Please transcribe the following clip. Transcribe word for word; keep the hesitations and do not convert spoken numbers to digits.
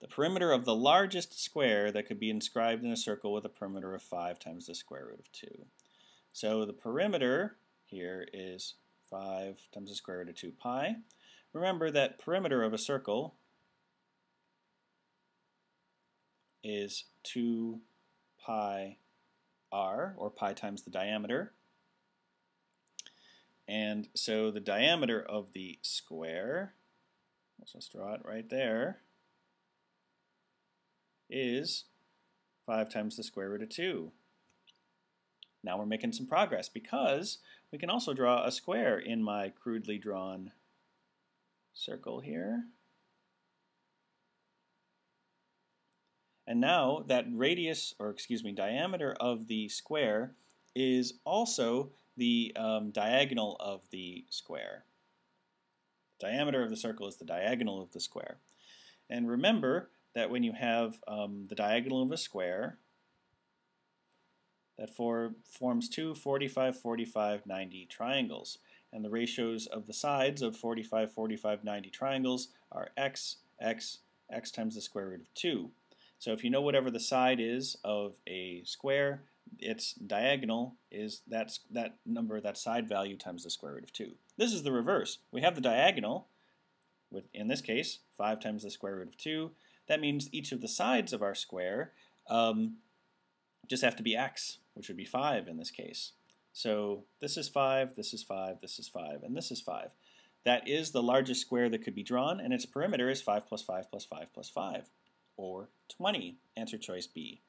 the perimeter of the largest square that could be inscribed in a circle with a perimeter of five times the square root of two. So the perimeter here is five times the square root of two pi. Remember that perimeter of a circle is two pi r, or pi times the diameter. And so the diameter of the square, let's just draw it right there, is five times the square root of two. Now we're making some progress, because we can also draw a square in my crudely drawn circle here. And now that radius, or excuse me, diameter of the square is also the um, diagonal of the square. Diameter of the circle is the diagonal of the square. And remember that when you have um, the diagonal of a square, that for, forms two forty-five, forty-five, ninety triangles. And the ratios of the sides of forty-five, forty-five, ninety triangles are x, x, x times the square root of two. So if you know whatever the side is of a square, its diagonal is that, that number, that side value, times the square root of two. This is the reverse. We have the diagonal, with, in this case, five times the square root of two. That means each of the sides of our square um, just have to be x, which would be five in this case. So this is five, this is five, this is five, and this is five. That is the largest square that could be drawn, and its perimeter is five plus five plus five plus five, or twenty. Answer choice B.